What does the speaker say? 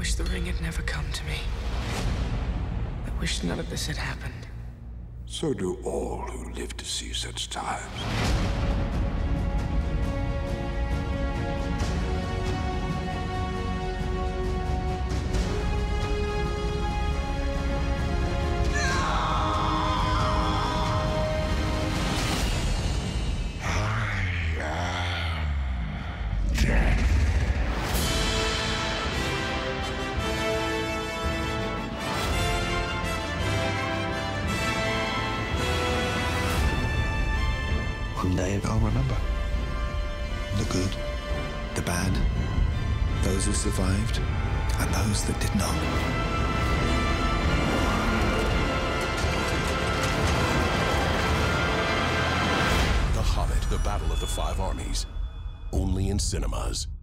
wish the ring had never come to me. I wish none of this had happened. So do all who live to see such times. One day I'll remember. The good, the bad, those who survived, and those that did not. The Hobbit, The Battle of the Five Armies. Only in cinemas.